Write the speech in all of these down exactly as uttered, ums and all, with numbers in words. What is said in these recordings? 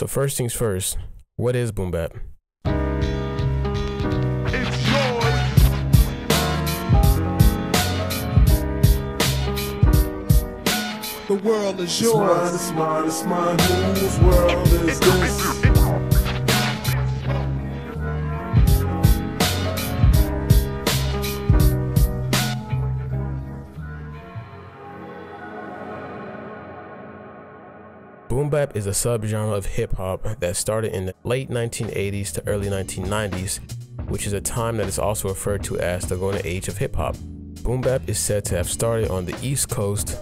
So first things first, what is Boom Bap? The world is yours. It's mine, it's mine, it's mine. Whose world is this? Boom bap is a subgenre of hip hop that started in the late nineteen eighties to early nineteen nineties, which is a time that is also referred to as the golden age of hip hop. Boom bap is said to have started on the East Coast,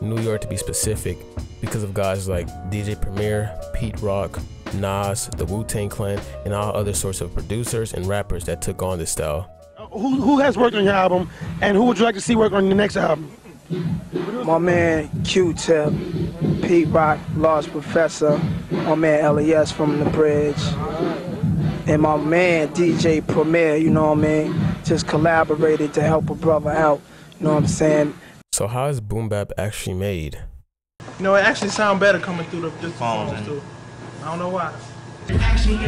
New York to be specific, because of guys like D J Premier, Pete Rock, Nas, the Wu-Tang Clan, and all other sorts of producers and rappers that took on this style. Uh, who, who has worked on your album, and who would you like to see work on the next album? My man Q-Tip, Pete Rock, Large Professor, my man L E S from the Bridge, and my man D J Premier, you know what I mean, just collaborated to help a brother out, you know what I'm saying? So how is Boom Bap actually made? You know, it actually sound better coming through the, the phones, phones too. I don't know why. Actually,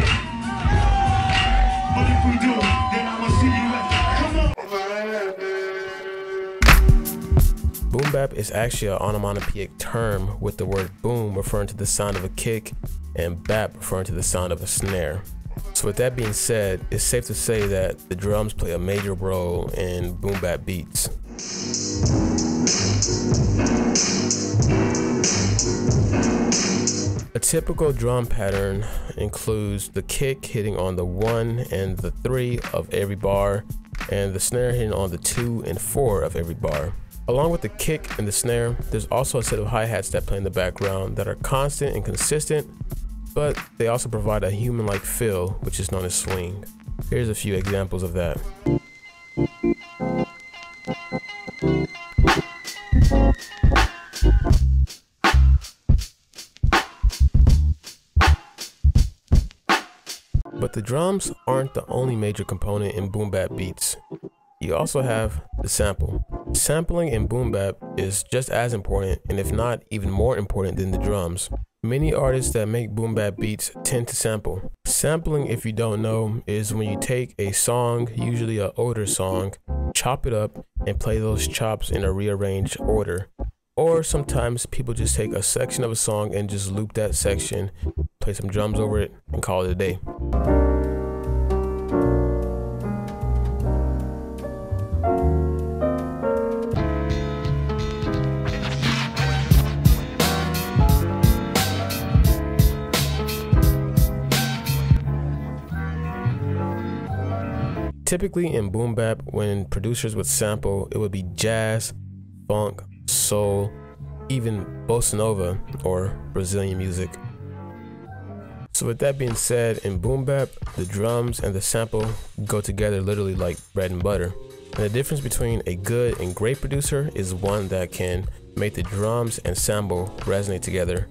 but if we do, then I'ma see you at the, come on. Boom Bap is actually an onomatopoeic term, with the word boom referring to the sound of a kick and bap referring to the sound of a snare. So with that being said, it's safe to say that the drums play a major role in Boom Bap beats. A typical drum pattern includes the kick hitting on the one and the three of every bar, and the snare hitting on the two and four of every bar. Along with the kick and the snare, there's also a set of hi-hats that play in the background that are constant and consistent, but they also provide a human-like feel, which is known as swing. Here's a few examples of that. But the drums aren't the only major component in boom bap beats. You also have the sample. Sampling in boom bap is just as important, and if not even more important than the drums. Many artists that make boom bap beats tend to sample. Sampling, if you don't know, is when you take a song, usually an older song, chop it up and play those chops in a rearranged order. Or sometimes people just take a section of a song and just loop that section, play some drums over it, and call it a day. Typically in boom bap, when producers would sample, it would be jazz, funk, soul, even bossa nova or Brazilian music. So with that being said, in boom bap, the drums and the sample go together literally like bread and butter. And the difference between a good and great producer is one that can make the drums and sample resonate together.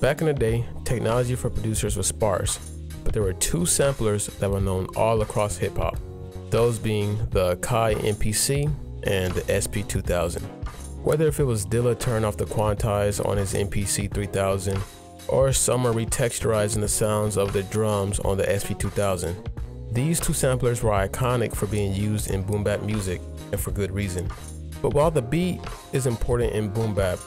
Back in the day, technology for producers was sparse, but there were two samplers that were known all across hip hop. Those being the Kai M P C and the S P two thousand. Whether if it was Dilla turning off the quantize on his M P C three thousand, or Summer retexturizing the sounds of the drums on the S P two thousand. These two samplers were iconic for being used in boom bap music, and for good reason. But while the beat is important in boom bap,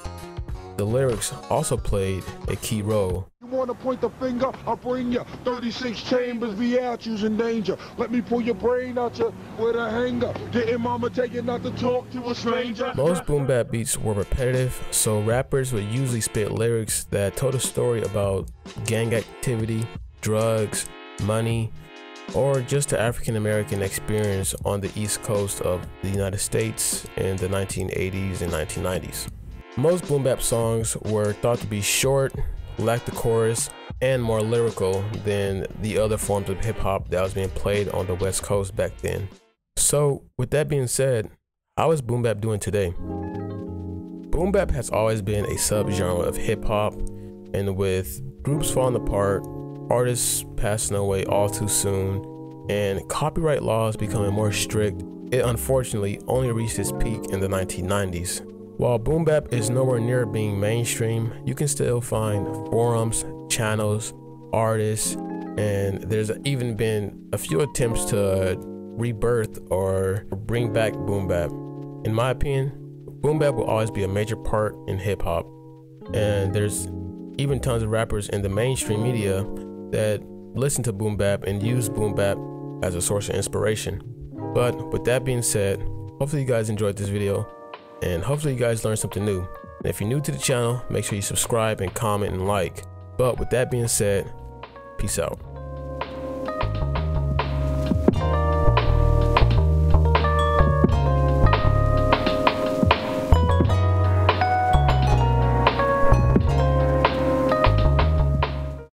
the lyrics also played a key role. Want to point the finger, I'll bring you thirty-six chambers, be out, you's in danger. Let me pull your brain out you with a hanger. Didn't mama take it not to talk to a stranger. Most boom bap beats were repetitive, so rappers would usually spit lyrics that told a story about gang activity, drugs, money, or just the African-American experience on the East Coast of the United States in the nineteen eighties and nineteen nineties. Most boom bap songs were thought to be short, lacked the chorus, and more lyrical than the other forms of hip hop that was being played on the West Coast back then. So with that being said, how is boom bap doing today? Boom bap has always been a subgenre of hip hop, and with groups falling apart, artists passing away all too soon, and copyright laws becoming more strict, it unfortunately only reached its peak in the nineteen nineties. While boom bap is nowhere near being mainstream, you can still find forums, channels, artists, and there's even been a few attempts to rebirth or bring back boom bap. In my opinion, boom bap will always be a major part in hip hop, and there's even tons of rappers in the mainstream media that listen to boom bap and use boom bap as a source of inspiration. But with that being said, hopefully you guys enjoyed this video, and hopefully you guys learned something new. And if you're new to the channel, make sure you subscribe and comment and like. But with that being said, peace out.